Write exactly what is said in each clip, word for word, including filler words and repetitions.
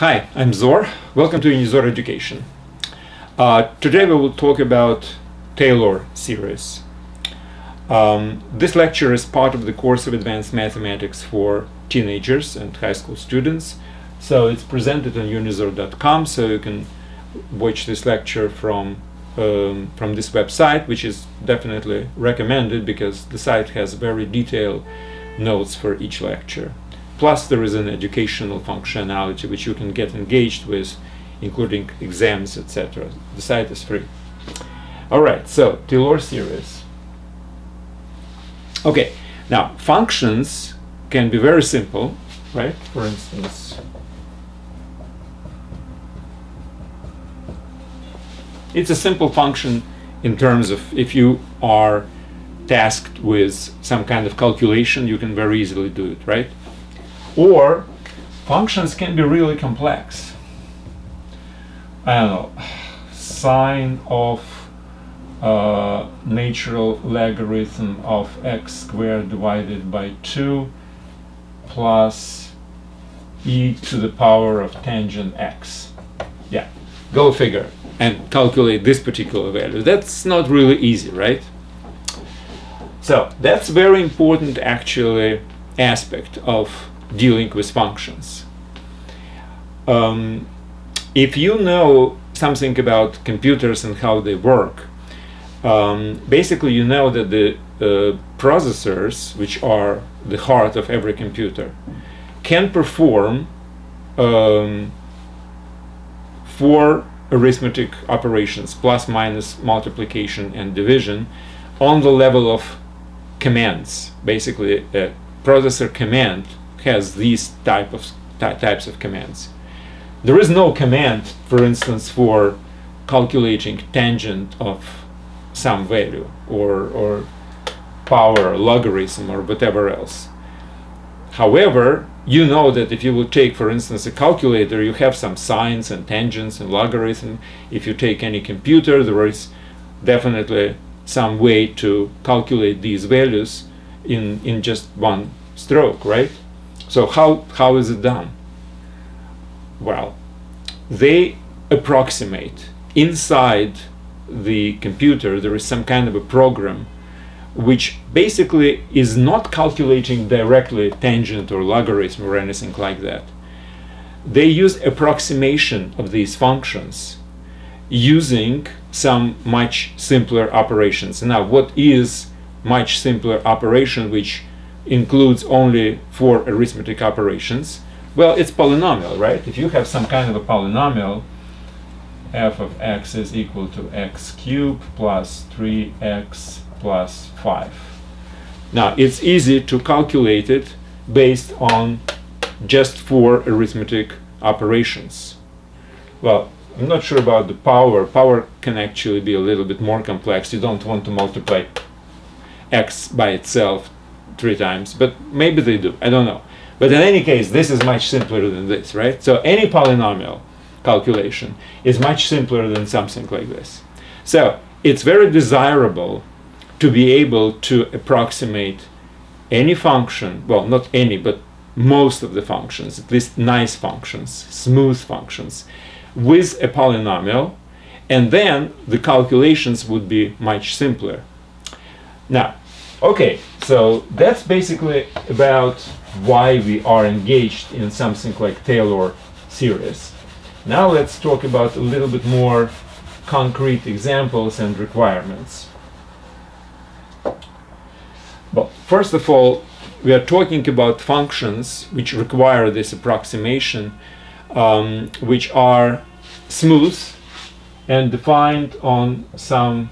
Hi, I'm Zor. Welcome to UNIZOR Education. Uh, today we will talk about Taylor series. Um, this lecture is part of the course of Advanced Mathematics for teenagers and high school students. So it's presented on Unizor dot com, so you can watch this lecture from, um, from this website, which is definitely recommended because the site has very detailed notes for each lecture. Plus, there is an educational functionality which you can get engaged with, including exams, et cetera. The site is free. All right, so Taylor series. Okay, now functions can be very simple, right? For instance, it's a simple function in terms of if you are tasked with some kind of calculation, you can very easily do it, right? Or functions can be really complex. I don't know, sine of uh, natural logarithm of x squared divided by two plus e to the power of tangent x. Yeah, go figure and calculate this particular value. That's not really easy, right? So that's very important actually aspect of dealing with functions. Um, if you know something about computers and how they work, um, basically you know that the uh, processors, which are the heart of every computer, can perform um, four arithmetic operations, plus, minus, multiplication and division, on the level of commands. Basically a processor command has these type of ty types of commands. There is no command, for instance, for calculating tangent of some value or, or power, logarithm, or whatever else. However, you know that if you will take, for instance, a calculator, you have some sines and tangents and logarithm. If you take any computer, there is definitely some way to calculate these values in, in just one stroke, right? So how, how is it done? Well, they approximate. Inside the computer there is some kind of a program which basically is not calculating directly tangent or logarithm or anything like that. They use approximation of these functions using some much simpler operations. Now, what is much simpler operation which includes only four arithmetic operations? Well, it's polynomial, right? If you have some kind of a polynomial, f of x is equal to x cubed plus three x plus five. Now, it's easy to calculate it based on just four arithmetic operations. Well, I'm not sure about the power. Power can actually be a little bit more complex. You don't want to multiply x by itself three times, but maybe they do, I don't know. But in any case, this is much simpler than this, right? So any polynomial calculation is much simpler than something like this. So it's very desirable to be able to approximate any function, well, not any, but most of the functions, at least nice functions, smooth functions, with a polynomial, and then the calculations would be much simpler. Now, okay, so that's basically about why we are engaged in something like Taylor series. Now let's talk about a little bit more concrete examples and requirements. Well, first of all, we are talking about functions which require this approximation, um, which are smooth and defined on some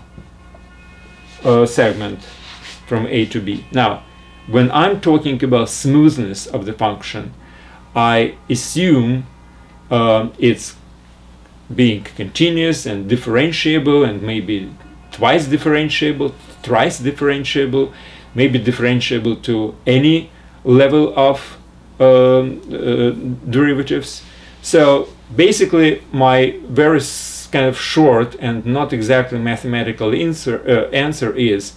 uh, segment from A to B. Now, when I'm talking about smoothness of the function, I assume um, it's being continuous and differentiable, and maybe twice differentiable, thrice differentiable, maybe differentiable to any level of um, uh, derivatives. So basically my very kind of short and not exactly mathematical answer, uh, answer is,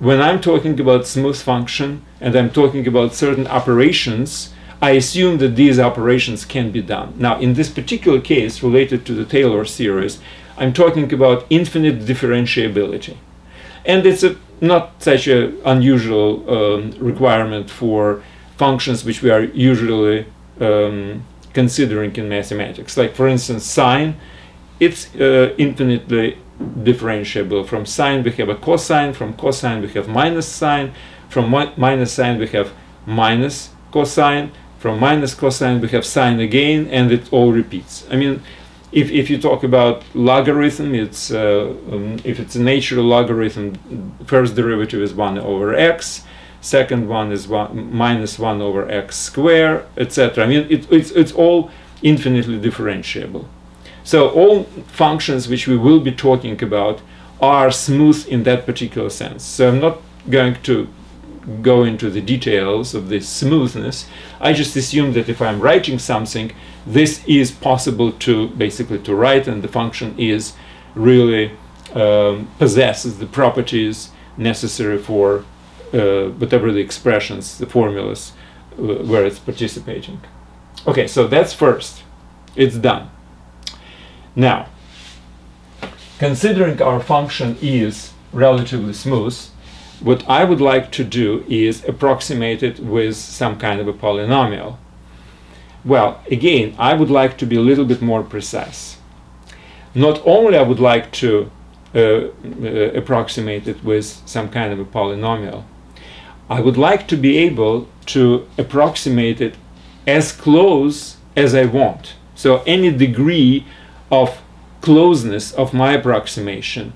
when I'm talking about smooth function and I'm talking about certain operations, I assume that these operations can be done. Now, in this particular case related to the Taylor series, I'm talking about infinite differentiability. And it's a, not such an unusual um, requirement for functions which we are usually um, considering in mathematics. Like, for instance, sine, it's uh, infinitely differentiable. From sine we have a cosine, from cosine we have minus sine, from mi minus sine we have minus cosine, from minus cosine we have sine again, and it all repeats. I mean, if, if you talk about logarithm, it's uh, um, if it's a natural logarithm, first derivative is one over x, second one is one, minus one over x squared, et cetera. I mean, it, it's, it's all infinitely differentiable. So all functions which we will be talking about are smooth in that particular sense. So I'm not going to go into the details of this smoothness. I just assume that if I'm writing something, this is possible to basically to write, and the function is really um, possesses the properties necessary for uh, whatever the expressions, the formulas uh, where it's participating. Okay, so that's first. It's done. Now, considering our function is relatively smooth, what I would like to do is approximate it with some kind of a polynomial. Well, again, I would like to be a little bit more precise. Not only I would like to uh, uh, approximate it with some kind of a polynomial, I would like to be able to approximate it as close as I want. So any degree of closeness of my approximation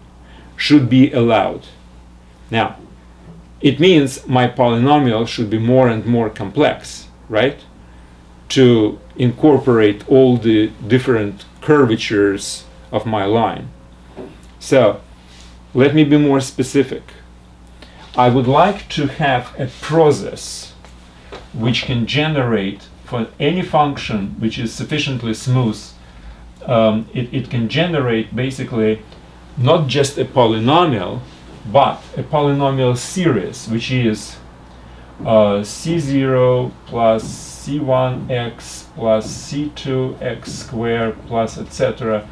should be allowed. Now, it means my polynomial should be more and more complex, right? To incorporate all the different curvatures of my line. So, let me be more specific. I would like to have a process which can generate for any function which is sufficiently smooth. Um, it, it can generate basically not just a polynomial, but a polynomial series, which is uh, c zero plus c one x plus c two x squared plus et cetera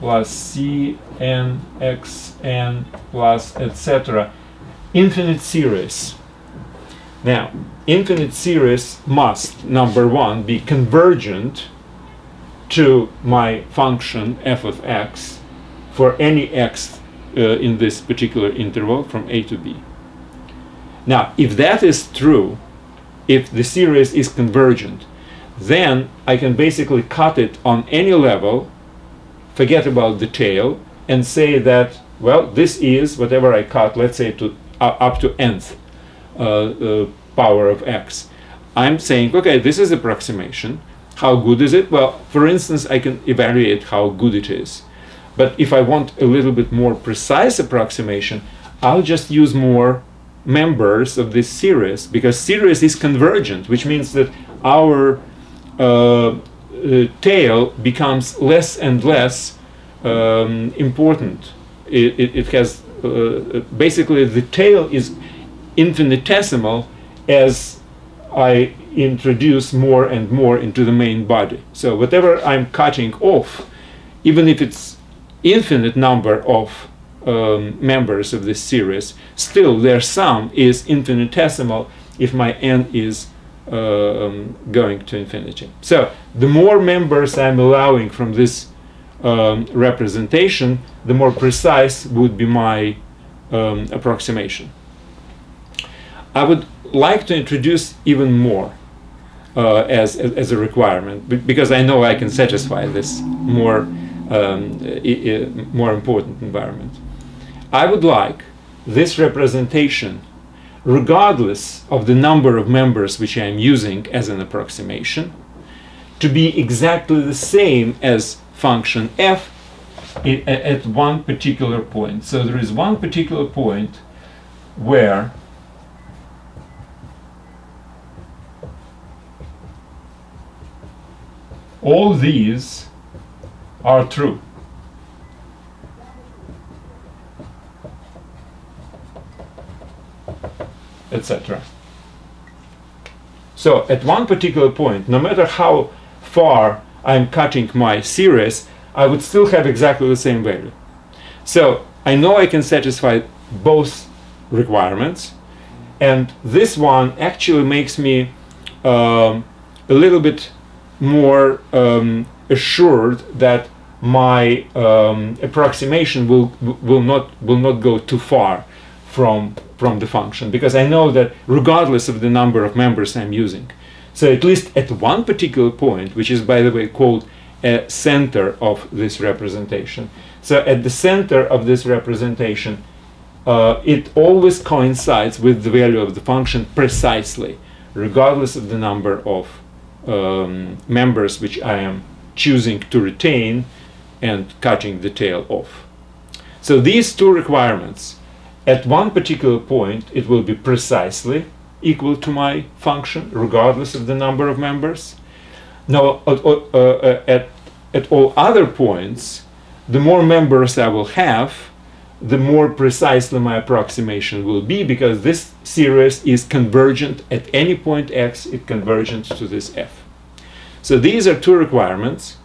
plus c n x n plus et cetera. Infinite series. Now, infinite series must, number one, be convergent to my function f of x for any x uh, in this particular interval from a to b. Now, if that is true, if the series is convergent, then I can basically cut it on any level, forget about the tail, and say that, well, this is whatever I cut, let's say to uh, up to nth uh, uh, power of x. I'm saying, okay, this is approximation. How good is it? Well, for instance, I can evaluate how good it is. But if I want a little bit more precise approximation, I'll just use more members of this series, because series is convergent, which means that our uh, uh, tail becomes less and less um, important. It, it, it has uh, basically the tail is infinitesimal as I introduce more and more into the main body. So whatever I'm cutting off, even if it's infinite number of um, members of this series, still their sum is infinitesimal if my n is um, going to infinity. So the more members I'm allowing from this um, representation, the more precise would be my um, approximation. I would like to introduce even more uh, as, as as a requirement, because I know I can satisfy this more um, I I more important environment. I would like this representation, regardless of the number of members which I am using as an approximation, to be exactly the same as function f I at one particular point. So there is one particular point where all these are true. etc. So at one particular point, no matter how far I'm cutting my series, I would still have exactly the same value. So I know I can satisfy both requirements, and this one actually makes me um, a little bit more um, assured that my um, approximation will will not will not go too far from from the function, because I know that regardless of the number of members I'm using. So at least at one particular point, which is by the way called a center of this representation. So at the center of this representation, uh, it always coincides with the value of the function precisely, regardless of the number of um, members which I am choosing to retain and cutting the tail off. So these two requirements, at one particular point it will be precisely equal to my function, regardless of the number of members. Now, uh, uh, at, at all other points, the more members I will have, the more precisely my approximation will be, because this series is convergent at any point x, it converges to this f. So these are two requirements,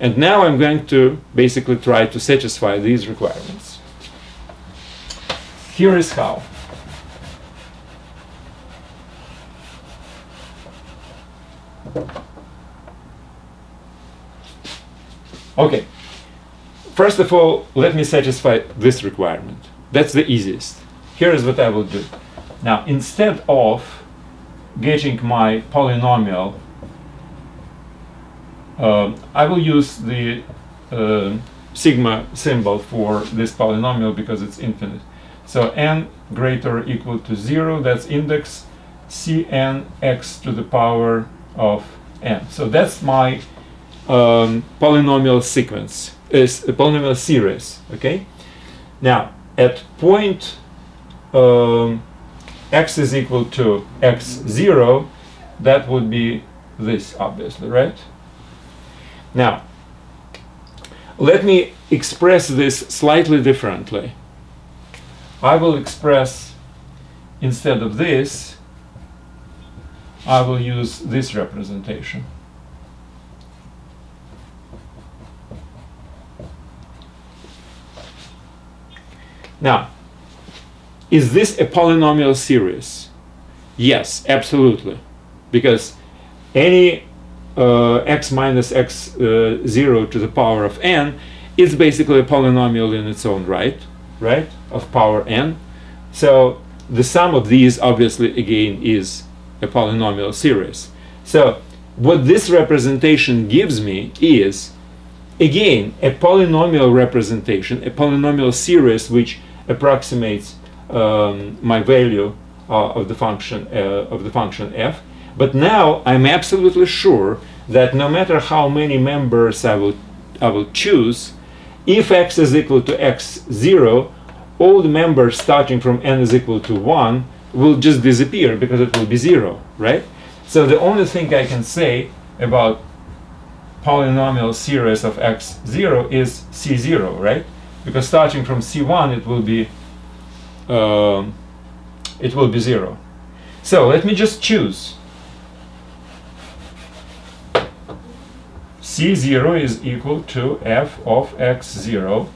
and now I'm going to basically try to satisfy these requirements. Here is how. Okay, first of all, let me satisfy this requirement. That's the easiest. Here is what I will do. Now, instead of getting my polynomial, uh, I will use the uh, sigma symbol for this polynomial because it's infinite. So n greater or equal to zero, that's index cn x to the power of n. So that's my Um, polynomial sequence is a polynomial series. Okay, now at point um, x is equal to x zero, that would be this, obviously, right? Now let me express this slightly differently. I will express, instead of this, I will use this representation. Now, is this a polynomial series? Yes, absolutely, because any uh, x minus x uh, zero to the power of n is basically a polynomial in its own right, right, of power n. So the sum of these, obviously, again, is a polynomial series. So what this representation gives me is, again, a polynomial representation, a polynomial series which approximates um, my value uh, of the function uh, of the function f. But now I'm absolutely sure that no matter how many members I will I will choose, if x is equal to x zero, all the members starting from n is equal to one will just disappear because it will be zero, right? So the only thing I can say about polynomial series of x zero is c zero, right? Because starting from c one it will be uh, it will be zero. So let me just choose. c zero is equal to f of x zero,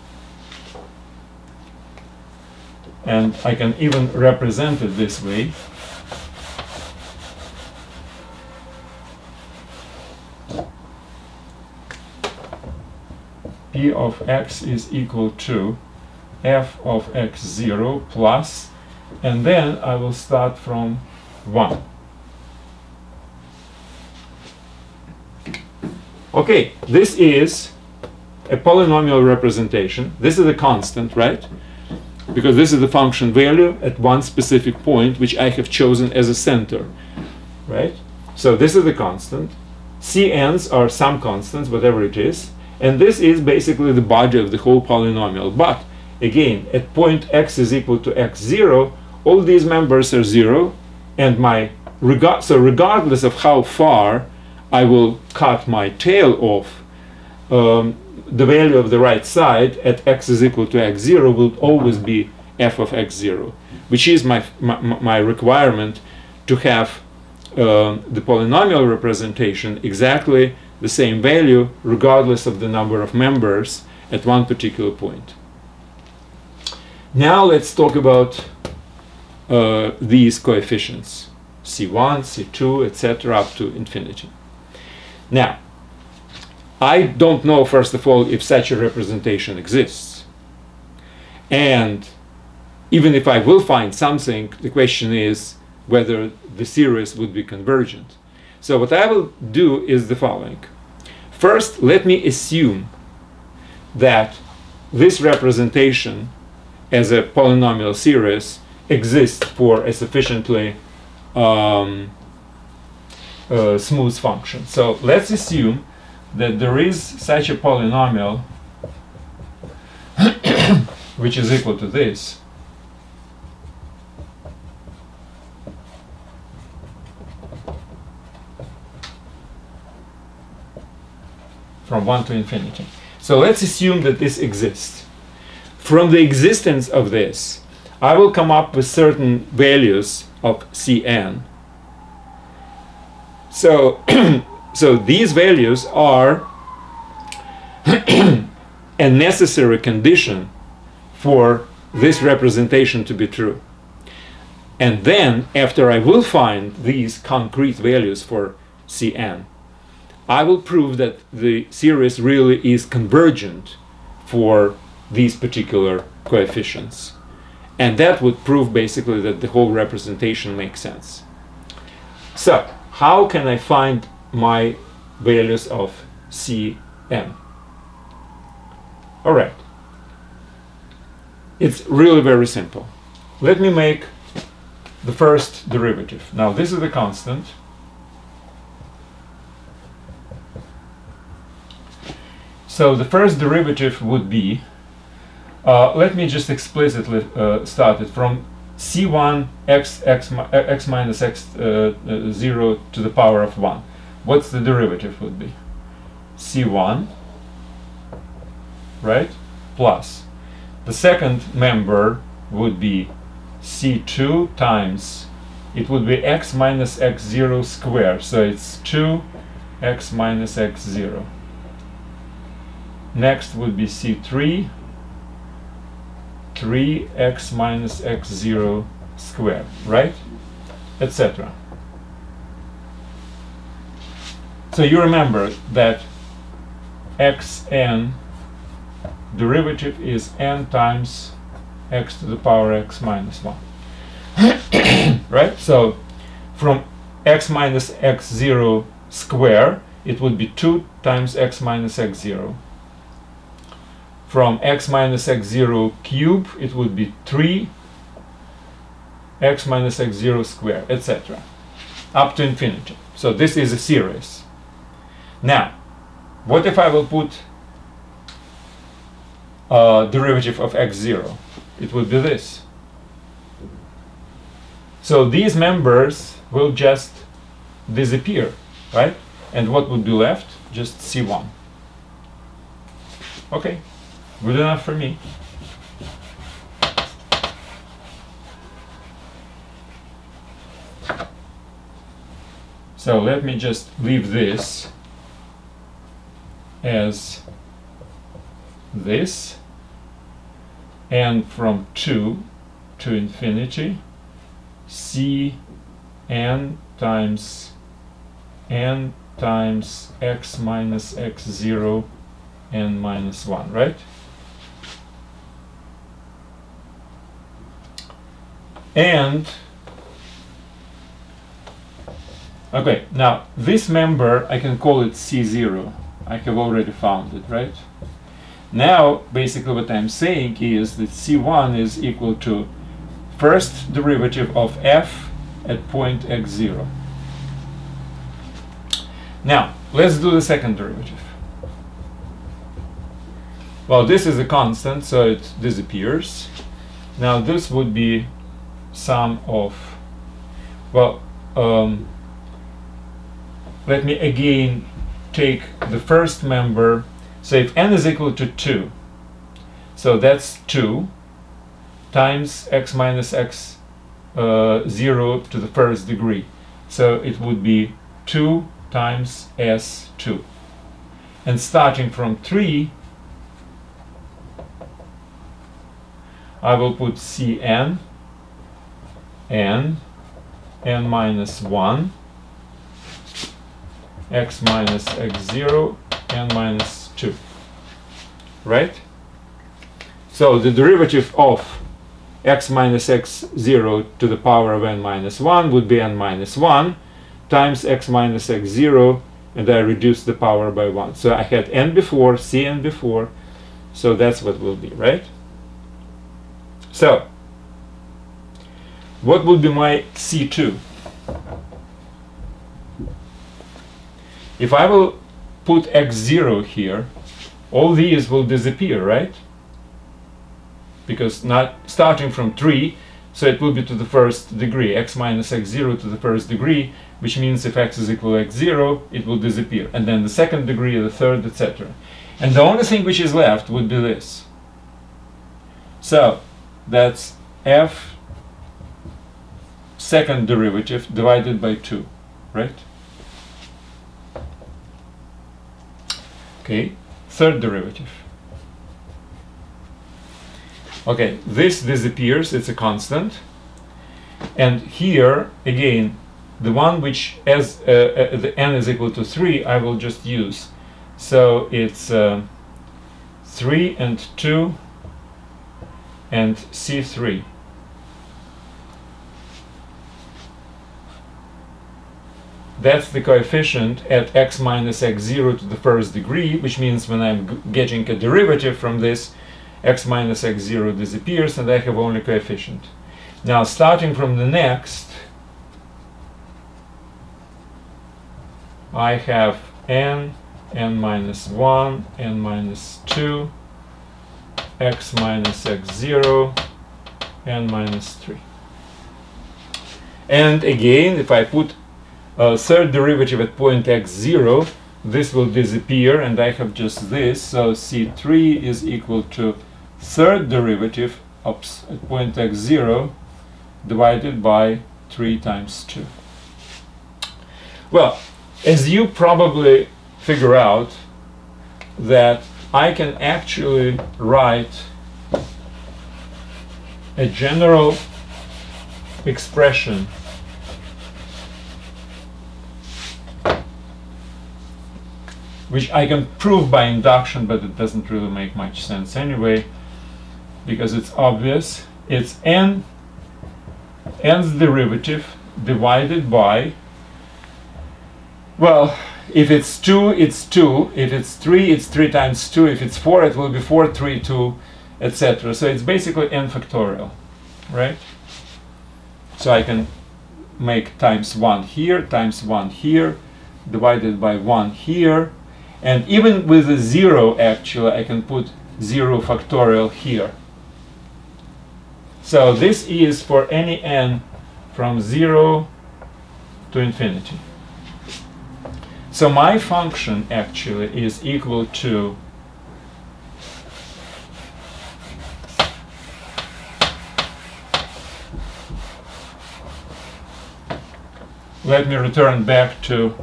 and I can even represent it this way. P of x is equal to f of x zero plus, and then I will start from one. Okay, this is a polynomial representation. This is a constant, right? Because this is the function value at one specific point which I have chosen as a center, right? So this is the constant. Cn's are some constants, whatever it is. And this is basically the body of the whole polynomial. But again, at point x is equal to x zero, all these members are zero, and my regard so regardless of how far I will cut my tail off, um, the value of the right side at x is equal to x zero will always be f of x zero, which is my my, my requirement to have uh, the polynomial representation exactly the same value regardless of the number of members at one particular point. Now let's talk about uh, these coefficients, C one, C two, et cetera, up to infinity. Now, I don't know, first of all, if such a representation exists. And even if I will find something, the question is whether the series would be convergent. So what I will do is the following. First, let me assume that this representation as a polynomial series exists for a sufficiently um, uh, smooth function. So let's assume that there is such a polynomial which is equal to this. From one to infinity. So let's assume that this exists. From the existence of this, I will come up with certain values of C n. So, so these values are a necessary condition for this representation to be true. And then, after I will find these concrete values for C n, I will prove that the series really is convergent for these particular coefficients. And that would prove basically that the whole representation makes sense. So, how can I find my values of C m? All right. It's really very simple. Let me make the first derivative. Now, this is the constant. So the first derivative would be, uh, let me just explicitly uh, start it from c one x, x, x minus x uh, uh, zero to the power of one. What's the derivative would be? c one, right, plus. The second member would be c two times, it would be x minus x zero squared. So it's two x minus x zero. Next would be c three, three x minus x zero squared, right? Etc. So you remember that xn derivative is n times x to the power x minus one. Right? So from x minus x zero squared, it would be two times x minus x zero. From x minus x zero cube, it would be three x minus x zero squared, et cetera, up to infinity. So this is a series. Now, what if I will put a derivative of x zero? It would be this. So these members will just disappear, right? And what would be left? Just c one. Okay. Good enough for me. So let me just leave this as this, and from two to infinity, c n times n times x minus x zero n minus one, right? And, okay, now this member, I can call it c zero. I have already found it, right? Now, basically what I'm saying is that c one is equal to first derivative of f at point x zero. Now, let's do the second derivative. Well, this is a constant, so it disappears. Now, this would be sum of, well, um, let me again take the first member. So if n is equal to two, so that's two times x minus x uh, zero to the first degree. So it would be two times S two. And starting from three, I will put Cn, n, n minus one, x minus x zero, n minus two. Right? So the derivative of x minus x zero to the power of n minus one would be n minus one times x minus x zero, and I reduce the power by one. So I had n before, Cn before, so that's what will be, right? So, what would be my C two? If I will put x zero here, all these will disappear, right? Because not starting from three, so it will be to the first degree, x minus x zero to the first degree, which means if x is equal to x zero, it will disappear. And then the second degree, the third, et cetera. And the only thing which is left would be this. So, that's f second derivative divided by two, right? Okay, third derivative. Okay, this disappears, it's a constant. And here, again, the one which as uh, uh, the n is equal to three, I will just use. So it's uh, three and two and C three. That's the coefficient at x minus x zero to the first degree, which means when I'm getting a derivative from this, x minus x zero disappears and I have only coefficient. Now starting from the next, I have n, n minus one, n minus two, x minus x zero, n minus three. And again, if I put a third derivative at point x zero, this will disappear and I have just this, so C three is equal to third derivative oops, at point x zero divided by three times two. Well, as you probably figure out that I can actually write a general expression which I can prove by induction, but it doesn't really make much sense anyway because it's obvious. It's n, n's derivative divided by, well, if it's two, it's two. If it's three, it's three times two. If it's four, it will be four, three, two, et cetera. So it's basically n factorial, right? So I can make times one here, times one here, divided by one here. And even with a zero, actually, I can put zero factorial here. So this is for any n from zero to infinity. So my function actually is equal to let me return back to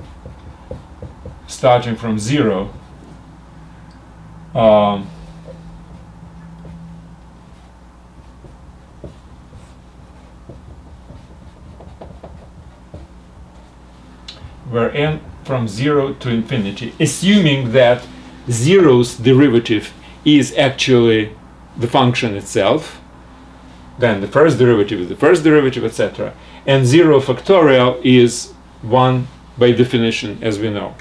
starting from zero um, where n from zero to infinity, assuming that zero's derivative is actually the function itself, then the first derivative is the first derivative, et cetera. And zero factorial is one by definition, as we know.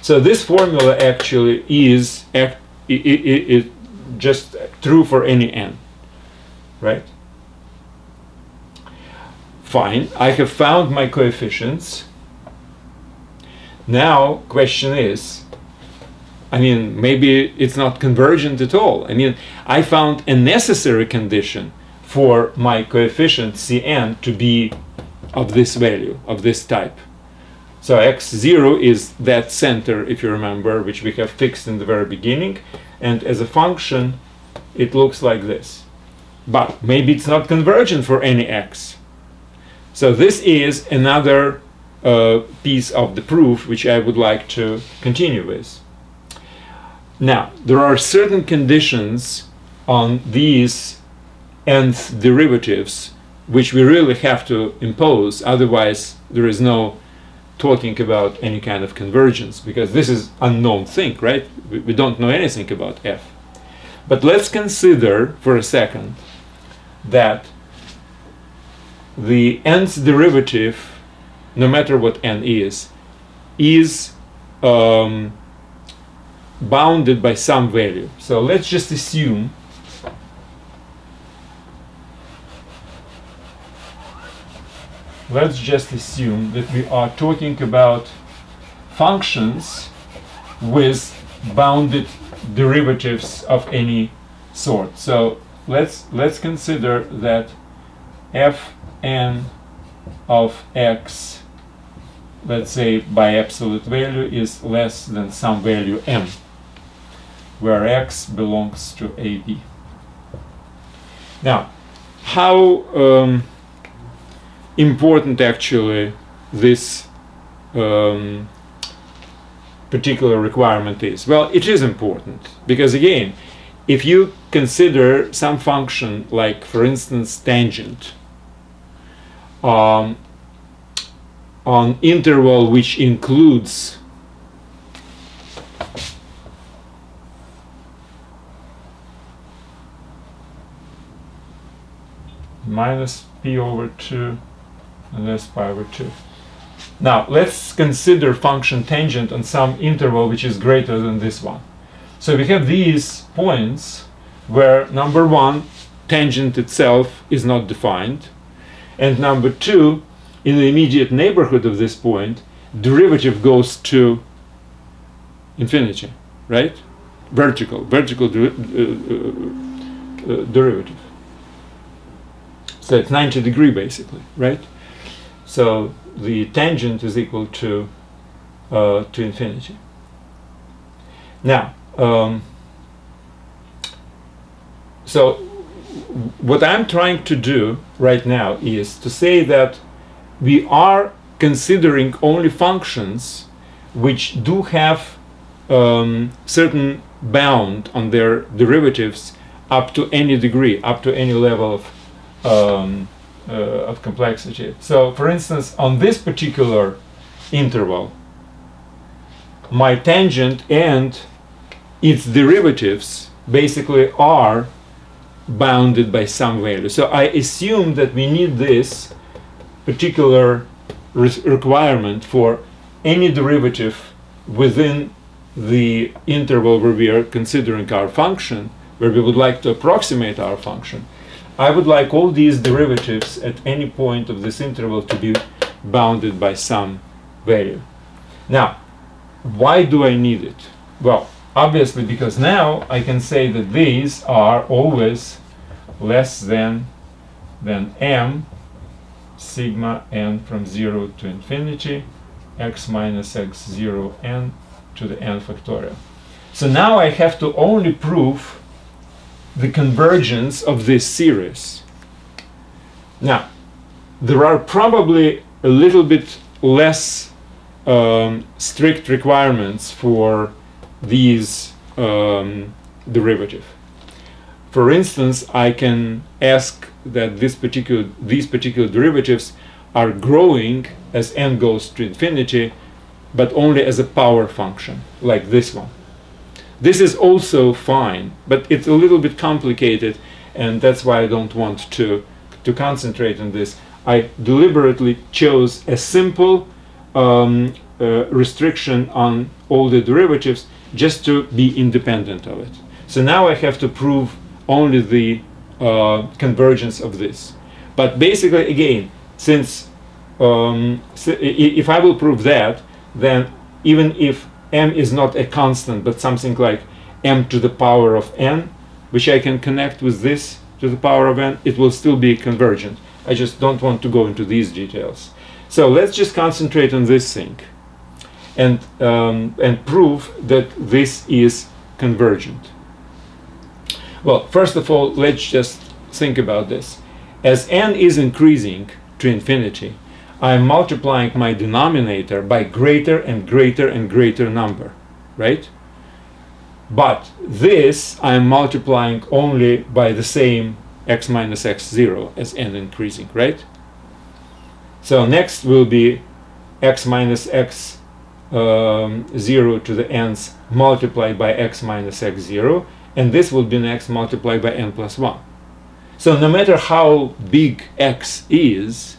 So this formula actually is act, it, it, it just true for any n, right? Fine, I have found my coefficients. Now, question is, I mean, maybe it's not convergent at all. I mean, I found a necessary condition for my coefficient Cn to be of this value, of this type. So x zero is that center, if you remember, which we have fixed in the very beginning. And as a function, it looks like this. But maybe it's not convergent for any x. So this is another uh, piece of the proof which I would like to continue with. Now, there are certain conditions on these nth derivatives which we really have to impose, otherwise there is no talking about any kind of convergence, because this is unknown thing, right? We, we don't know anything about f. But let's consider for a second that the nth derivative, no matter what n is, is um, bounded by some value. So let's just assume let's just assume that we are talking about functions with bounded derivatives of any sort. So let's let's consider that fn of x, let's say by absolute value, is less than some value m, where x belongs to A B. Now, how um, important actually this um, particular requirement is? Well, it is important because, again, if you consider some function like, for instance, tangent um, on interval which includes minus p over two and that's pi over two. Now, let's consider function tangent on some interval which is greater than this one. So we have these points where, number one, tangent itself is not defined, and number two, in the immediate neighborhood of this point, derivative goes to infinity, right? Vertical, vertical deri uh, uh, uh, derivative. So it's ninety degree basically, right? So the tangent is equal to uh, to infinity. Now, um, so what I'm trying to do right now is to say that we are considering only functions which do have um, certain bound on their derivatives up to any degree, up to any level of Um, uh, of complexity. So, for instance, on this particular interval, my tangent and its derivatives basically are bounded by some value. So I assume that we need this particular re requirement for any derivative within the interval where we are considering our function, where we would like to approximate our function. I would like all these derivatives at any point of this interval to be bounded by some value. Now, why do I need it? Well, obviously because now I can say that these are always less than than m sigma n from zero to infinity x minus x zero n to the n factorial. So now I have to only prove the convergence of this series. Now, there are probably a little bit less um, strict requirements for these um, derivative. For instance, I can ask that this particular, these particular derivatives are growing as n goes to infinity, but only as a power function, like this one. This is also fine, but it's a little bit complicated, and that's why I don't want to, to concentrate on this. I deliberately chose a simple um, uh, restriction on all the derivatives just to be independent of it. So now I have to prove only the uh, convergence of this. But basically, again, since um, if I will prove that, then even if m is not a constant, but something like m to the power of n, which I can connect with this to the power of n, it will still be convergent. I just don't want to go into these details. So let's just concentrate on this thing and, um, and prove that this is convergent. Well, first of all, let's just think about this. As n is increasing to infinity, I'm multiplying my denominator by greater and greater and greater number, right? But this I'm multiplying only by the same x minus x zero as n increasing, right? So next will be x minus x um, zero to the n's multiplied by x minus x zero, and this will be next multiplied by n plus one. So no matter how big x is,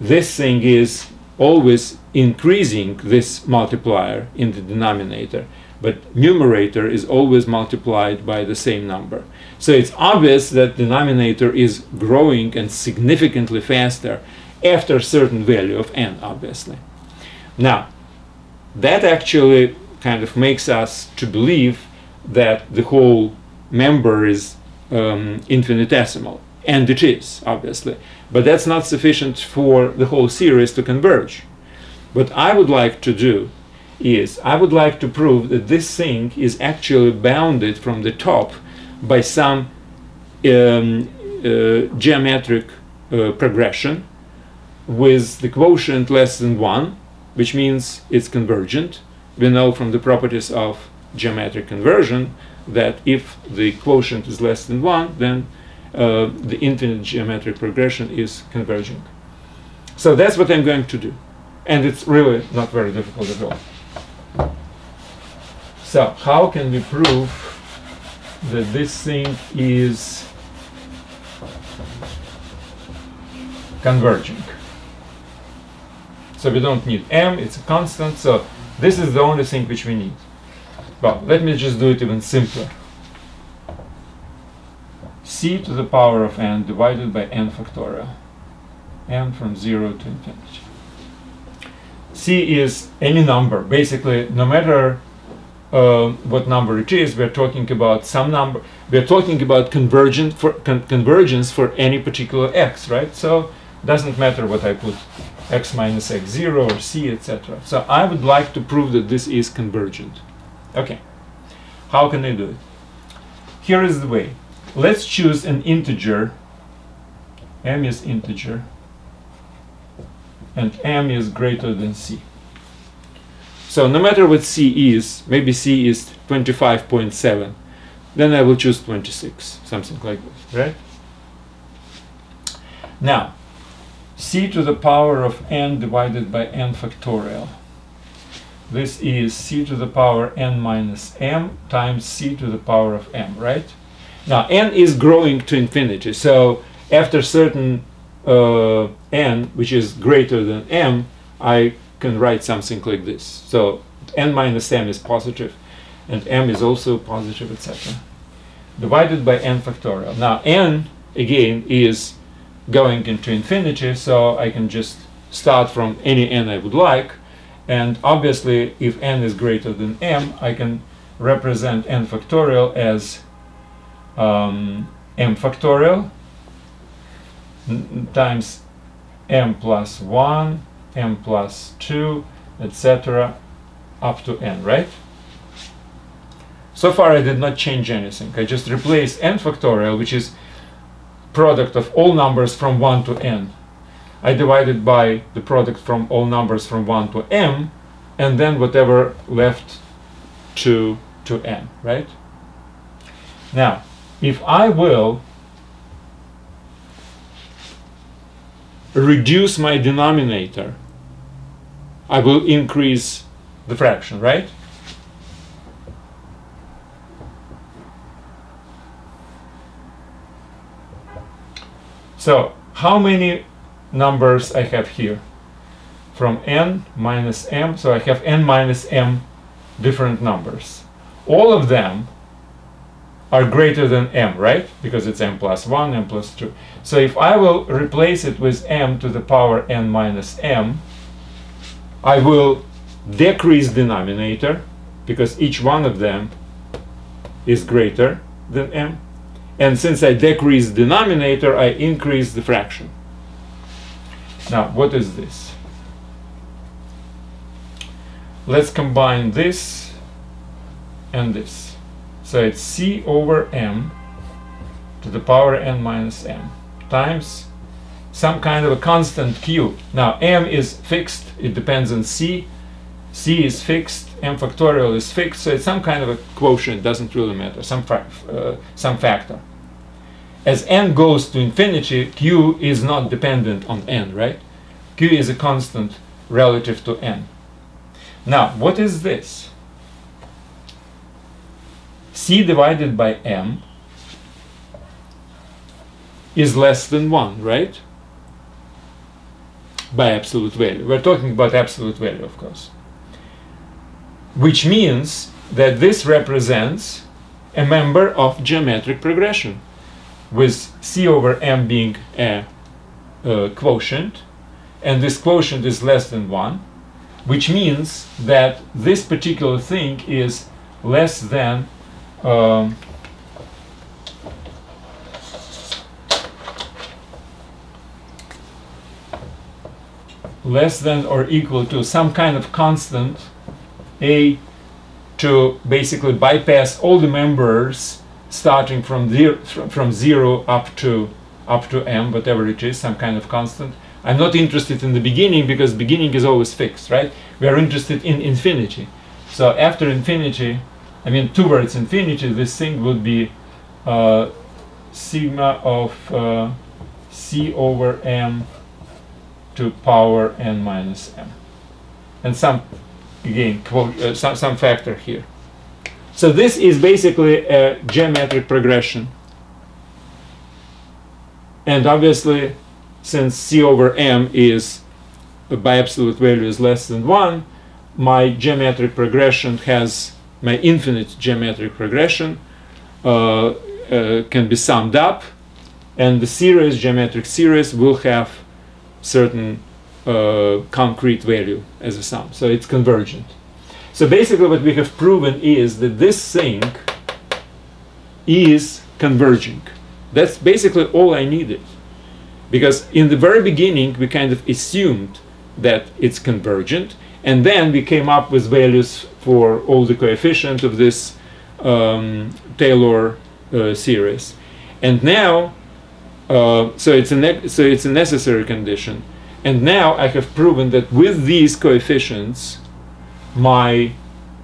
this thing is always increasing, this multiplier in the denominator, but numerator is always multiplied by the same number. So it's obvious that denominator is growing and significantly faster after a certain value of n, obviously. Now, that actually kind of makes us to believe that the whole member is um, infinitesimal, and it is, obviously. But that's not sufficient for the whole series to converge. What I would like to do is, I would like to prove that this thing is actually bounded from the top by some um, uh, geometric uh, progression with the quotient less than one, which means it's convergent. We know from the properties of geometric conversion that if the quotient is less than one, then uh, the infinite geometric progression is converging. So that's what I'm going to do. And it's really not very difficult at all. So, how can we prove that this thing is converging? So we don't need m, it's a constant, so this is the only thing which we need. Well, let me just do it even simpler. C to the power of n divided by n factorial, n from zero to infinity. C is any number, basically, no matter Uh, what number it is, we're talking about some number, we're talking about convergent for, con convergence for any particular x, right? So it doesn't matter what I put, x minus x zero or c, et cetera. So I would like to prove that this is convergent. Okay, how can I do it? Here is the way. Let's choose an integer, m is integer, and m is greater than c. So no matter what c is, maybe c is twenty-five point seven, then I will choose twenty-six, something like this, right? Now, c to the power of n divided by n factorial. This is c to the power n minus m times c to the power of m, right? Now, n is growing to infinity, so after certain uh, n, which is greater than m, I can write something like this. So n minus m is positive and m is also positive, et cetera. Divided by n factorial. Now n again is going into infinity, so I can just start from any n I would like, and obviously if n is greater than m, I can represent n factorial as um, m factorial times m plus one, m plus two, et cetera, up to n, right? So far I did not change anything. I just replaced n factorial, which is product of all numbers from one to n. I divided by the product from all numbers from one to m, and then whatever left to, to n, right? Now, if I will reduce my denominator, I will increase the fraction, right? So, how many numbers I have here? From n minus m, so I have n minus m different numbers. All of them are greater than m, right? Because it's m plus one, m plus two. So if I will replace it with m to the power n minus m, I will decrease denominator, because each one of them is greater than m. And since I decrease denominator, I increase the fraction. Now, what is this? Let's combine this and this. So it's c over m to the power n minus m times some kind of a constant Q. Now M is fixed, it depends on C, C is fixed, M factorial is fixed, so it's some kind of a quotient, doesn't really matter, some, fa uh, some factor. As N goes to infinity, Q is not dependent on N, right? Q is a constant relative to N. Now, what is this? C divided by M is less than one, right? By absolute value. We're talking about absolute value, of course. Which means that this represents a member of geometric progression, with C over M being a, a quotient, and this quotient is less than one, which means that this particular thing is less than um, less than or equal to some kind of constant A to basically bypass all the members starting from zero, from zero up to up to M, whatever it is, some kind of constant. I'm not interested in the beginning because beginning is always fixed, right? We are interested in infinity. So after infinity, I mean towards infinity, this thing would be uh, sigma of uh, C over M to power N minus M, and some again quote, uh, some, some factor here. So this is basically a geometric progression, and obviously since C over M is uh, by absolute value is less than one, my geometric progression has my infinite geometric progression uh, uh, can be summed up, and the series, geometric series, will have certain Uh, concrete value as a sum, so it's convergent. So basically what we have proven is that this thing is converging. That's basically all I needed, because in the very beginning we kind of assumed that it's convergent, and then we came up with values for all the coefficients of this um, Taylor uh, series, and now uh, so it's a so it's a necessary condition. And now I have proven that with these coefficients, my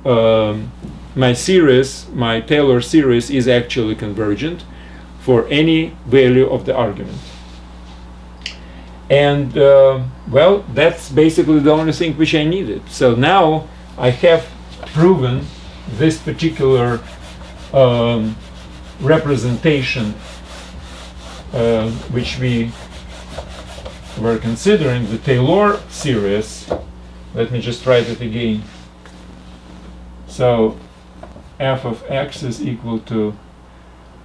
um, my series, my Taylor series, is actually convergent for any value of the argument. And uh, well, that's basically the only thing which I needed. So now I have proven this particular um, representation, uh, which we we're considering, the Taylor series. Let me just write it again. So f of x is equal to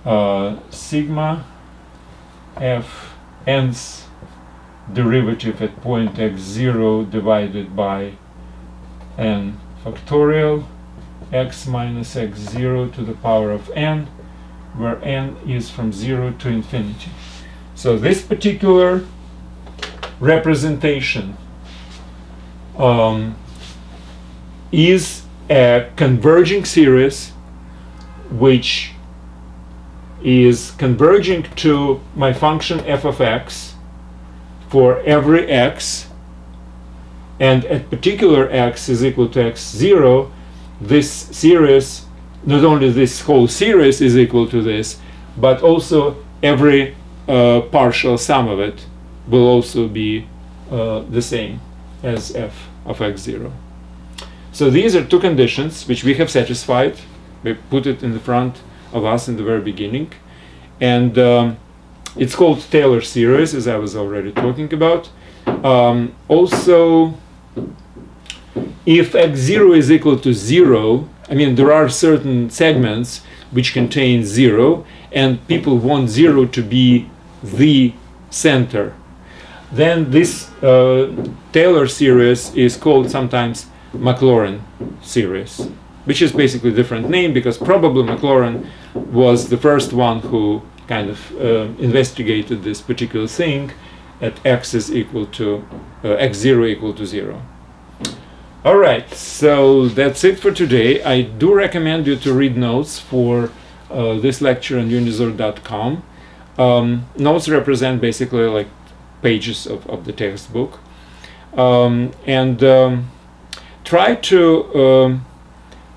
uh, sigma f n's derivative at point x zero divided by n factorial x minus x zero to the power of n, where n is from zero to infinity. So this particular representation um, is a converging series which is converging to my function f of x for every x, and at particular x is equal to x zero, this series, not only this whole series is equal to this, but also every uh, partial sum of it will also be uh, the same as f of x zero. So these are two conditions which we have satisfied. We put it in the front of us in the very beginning. And um, it's called Taylor series, as I was already talking about. Um, also, if x zero is equal to zero, I mean, there are certain segments which contain zero, and people want zero to be the center. Then this uh, Taylor series is called sometimes Maclaurin series, which is basically a different name because probably Maclaurin was the first one who kind of uh, investigated this particular thing at x is equal to uh, x zero equal to zero. All right, so that's it for today. I do recommend you to read notes for uh, this lecture on Unizor dot com. Um, notes represent basically like pages of, of the textbook, um, and um, try to um,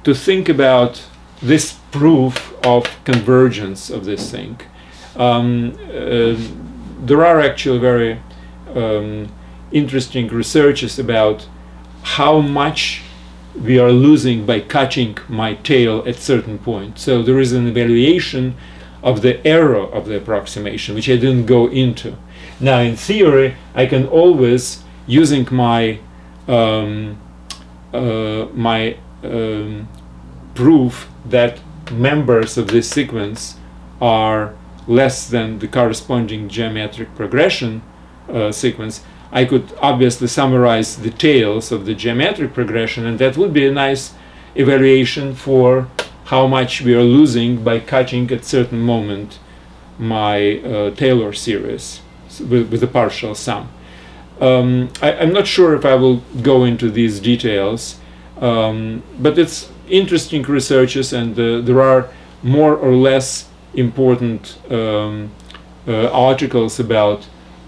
to think about this proof of convergence of this thing. Um, uh, there are actually very um, interesting researches about how much we are losing by catching my tail at certain point. So there is an evaluation of the error of the approximation, which I didn't go into. Now, in theory, I can always, using my um, uh, my um, proof that members of this sequence are less than the corresponding geometric progression uh, sequence, I could obviously summarize the tails of the geometric progression, and that would be a nice evaluation for how much we are losing by catching at certain moment my uh, Taylor series with, with a partial sum. Um, I, I'm not sure if I will go into these details, um, but it's interesting researches, and uh, there are more or less important um, uh, articles about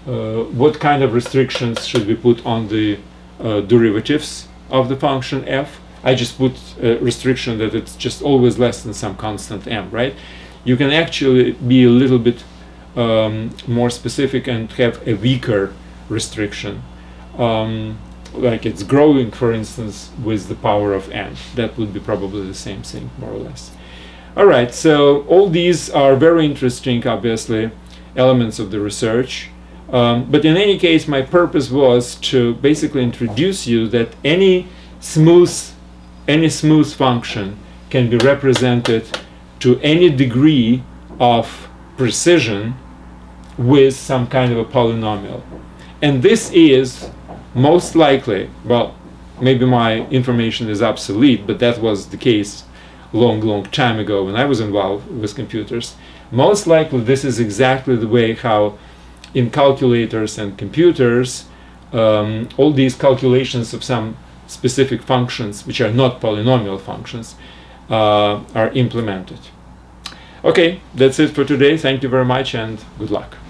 Uh, what kind of restrictions should we put on the uh, derivatives of the function f. I just put a restriction that it's just always less than some constant m, right? You can actually be a little bit um, more specific and have a weaker restriction. Um, like it's growing, for instance, with the power of n. That would be probably the same thing, more or less. All right, so all these are very interesting, obviously, elements of the research. Um, but in any case, my purpose was to basically introduce you that any smooth, any smooth function can be represented to any degree of precision with some kind of a polynomial. And this is most likely, well, maybe my information is obsolete, but that was the case long, long time ago when I was involved with computers. Most likely this is exactly the way how in calculators and computers, um, all these calculations of some specific functions, which are not polynomial functions, uh, are implemented. Okay, that's it for today. Thank you very much and good luck.